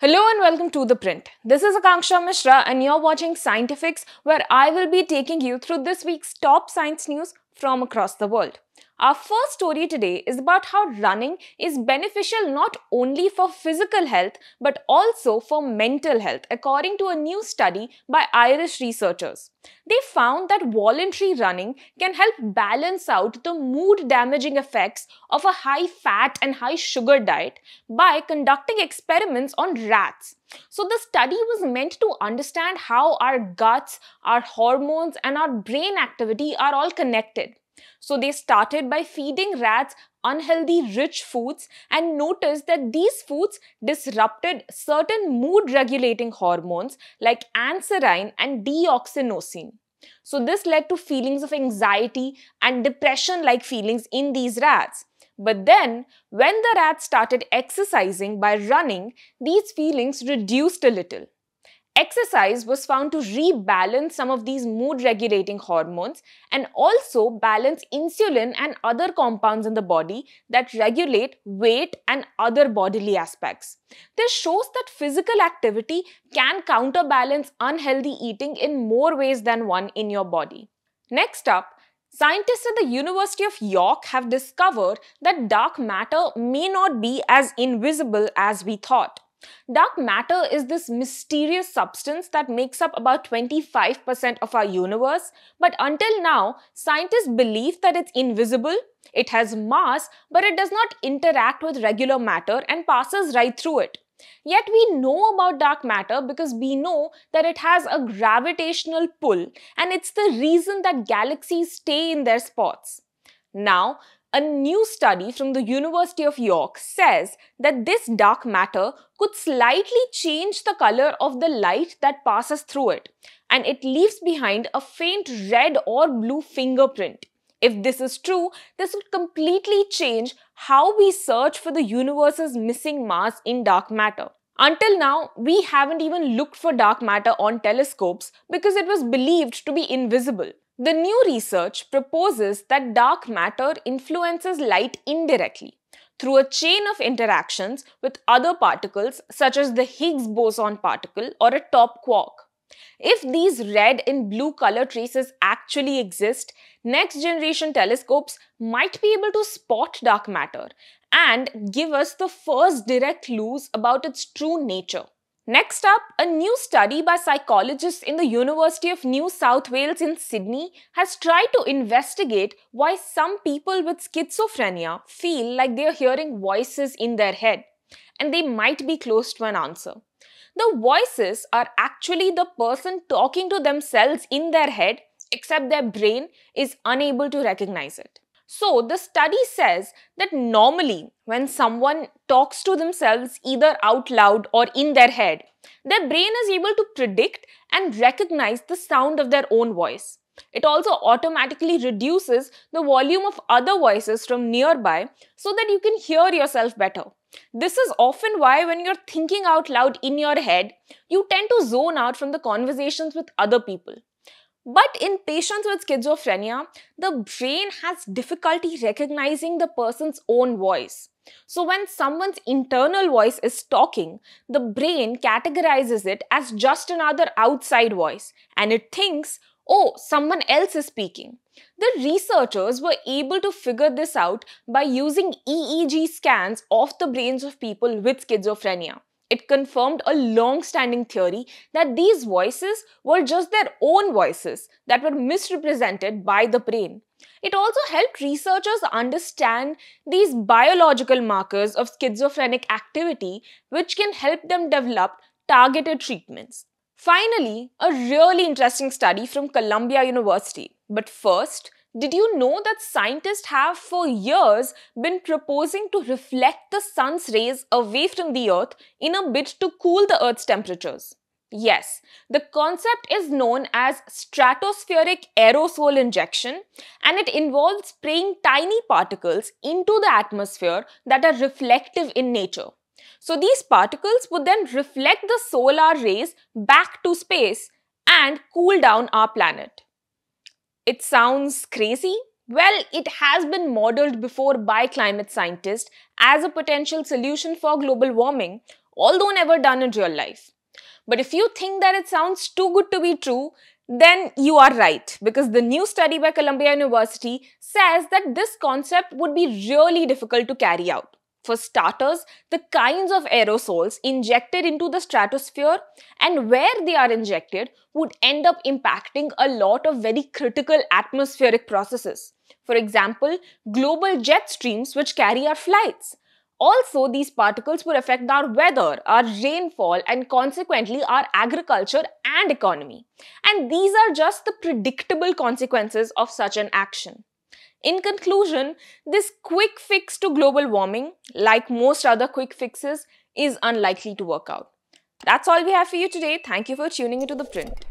Hello and welcome to The Print. This is Akanksha Mishra and you're watching Scientifix, where I will be taking you through this week's top science news from across the world. Our first story today is about how running is beneficial not only for physical health but also for mental health, according to a new study by Irish researchers. They found that voluntary running can help balance out the mood-damaging effects of a high-fat and high-sugar diet by conducting experiments on rats. So the study was meant to understand how our guts, our hormones, and our brain activity are all connected. So they started by feeding rats unhealthy rich foods and noticed that these foods disrupted certain mood-regulating hormones like anserine and deoxynosine. So this led to feelings of anxiety and depression-like feelings in these rats. But then, when the rats started exercising by running, these feelings reduced a little. Exercise was found to rebalance some of these mood-regulating hormones and also balance insulin and other compounds in the body that regulate weight and other bodily aspects. This shows that physical activity can counterbalance unhealthy eating in more ways than one in your body. Next up, scientists at the University of York have discovered that dark matter may not be as invisible as we thought. Dark matter is this mysterious substance that makes up about 25% of our universe, but until now, scientists believe that it's invisible, it has mass, but it does not interact with regular matter and passes right through it. Yet we know about dark matter because we know that it has a gravitational pull, and it's the reason that galaxies stay in their spots. Now, a new study from the University of York says that this dark matter could slightly change the color of the light that passes through it, and it leaves behind a faint red or blue fingerprint. If this is true, this would completely change how we search for the universe's missing mass in dark matter. Until now, we haven't even looked for dark matter on telescopes because it was believed to be invisible. The new research proposes that dark matter influences light indirectly through a chain of interactions with other particles such as the Higgs boson particle or a top quark. If these red and blue color traces actually exist, next-generation telescopes might be able to spot dark matter and give us the first direct clues about its true nature. Next up, a new study by psychologists in the University of New South Wales in Sydney has tried to investigate why some people with schizophrenia feel like they are hearing voices in their head, and they might be close to an answer. The voices are actually the person talking to themselves in their head, except their brain is unable to recognize it. So, the study says that normally when someone talks to themselves either out loud or in their head, their brain is able to predict and recognize the sound of their own voice. It also automatically reduces the volume of other voices from nearby so that you can hear yourself better. This is often why when you're thinking out loud in your head, you tend to zone out from the conversations with other people. But in patients with schizophrenia, the brain has difficulty recognizing the person's own voice. So when someone's internal voice is talking, the brain categorizes it as just another outside voice, and it thinks, oh, someone else is speaking. The researchers were able to figure this out by using EEG scans of the brains of people with schizophrenia. It confirmed a long-standing theory that these voices were just their own voices that were misrepresented by the brain. It also helped researchers understand these biological markers of schizophrenic activity, which can help them develop targeted treatments. Finally, a really interesting study from Columbia University. But first, did you know that scientists have for years been proposing to reflect the sun's rays away from the Earth in a bid to cool the Earth's temperatures? Yes, the concept is known as stratospheric aerosol injection, and it involves spraying tiny particles into the atmosphere that are reflective in nature. So these particles would then reflect the solar rays back to space and cool down our planet. It sounds crazy? Well, it has been modeled before by climate scientists as a potential solution for global warming, although never done in real life. But if you think that it sounds too good to be true, then you are right, because the new study by Columbia University says that this concept would be really difficult to carry out. For starters, the kinds of aerosols injected into the stratosphere and where they are injected would end up impacting a lot of very critical atmospheric processes. For example, global jet streams which carry our flights. Also, these particles would affect our weather, our rainfall, and consequently our agriculture and economy. And these are just the predictable consequences of such an action. In conclusion, this quick fix to global warming, like most other quick fixes, is unlikely to work out. That's all we have for you today. Thank you for tuning into The Print.